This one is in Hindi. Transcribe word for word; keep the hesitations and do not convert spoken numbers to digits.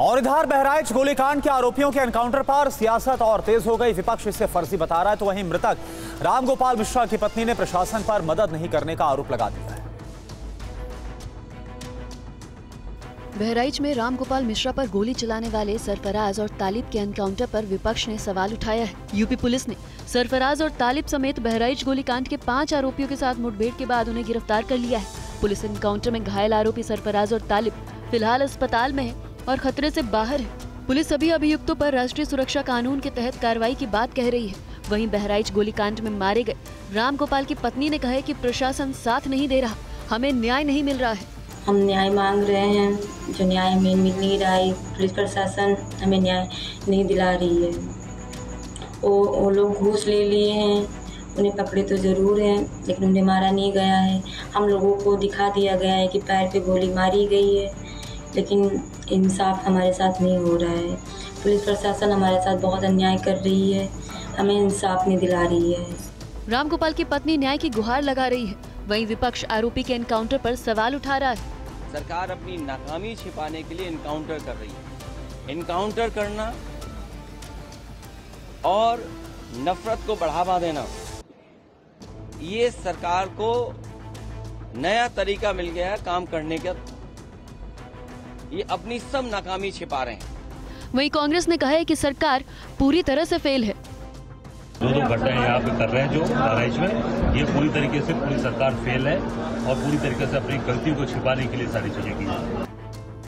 और इधर बहराइच गोलीकांड के आरोपियों के एनकाउंटर पर सियासत और तेज हो गई। विपक्ष इसे फर्जी बता रहा है, तो वहीं मृतक रामगोपाल मिश्रा की पत्नी ने प्रशासन पर मदद नहीं करने का आरोप लगा दिया है। बहराइच में रामगोपाल मिश्रा पर गोली चलाने वाले सरफराज और तालिब के एनकाउंटर पर विपक्ष ने सवाल उठाया है। यूपी पुलिस ने सरफराज और तालिब समेत बहराइच गोलीकांड के पांच आरोपियों के साथ मुठभेड़ के बाद उन्हें गिरफ्तार कर लिया है। पुलिस एनकाउंटर में घायल आरोपी सरफराज और तालिब फिलहाल अस्पताल में है और खतरे से बाहर है। पुलिस सभी अभियुक्तों पर राष्ट्रीय सुरक्षा कानून के तहत कार्रवाई की बात कह रही है। वहीं बहराइच गोलीकांड में मारे गए रामगोपाल की पत्नी ने कहा है कि प्रशासन साथ नहीं दे रहा, हमें न्याय नहीं मिल रहा है। हम न्याय मांग रहे हैं, जो न्याय हमें मिल नहीं रहा है। पुलिस प्रशासन हमें न्याय नहीं दिला रही है। वो, वो लोग घूस ले लिए हैं, उन्हें पकड़े तो ज़रूर हैं, लेकिन उन्हें मारा नहीं गया है। हम लोगों को दिखा दिया गया है कि पैर पर गोली मारी गई है, लेकिन इंसाफ हमारे साथ नहीं हो रहा है। पुलिस प्रशासन हमारे साथ बहुत अन्याय कर रही है, हमें इंसाफ नहीं दिला रही है। रामगोपाल की पत्नी न्याय की गुहार लगा रही है, वहीं विपक्ष आरोपी के एनकाउंटर पर सवाल उठा रहा है। सरकार अपनी नाकामी छिपाने के लिए एनकाउंटर कर रही है। एनकाउंटर करना और नफरत को बढ़ावा देना, ये सरकार को नया तरीका मिल गया है काम करने का। ये अपनी सब नाकामी छिपा रहे हैं। वहीं कांग्रेस ने कहा है कि सरकार पूरी तरह से फेल है। दो दो घटनाएं यहाँ पे कर रहे हैं जो बहराइच में, ये पूरी तरीके से पूरी सरकार फेल है और पूरी तरीके से अपनी गलतियों को छिपाने के लिए सारी चीजें की।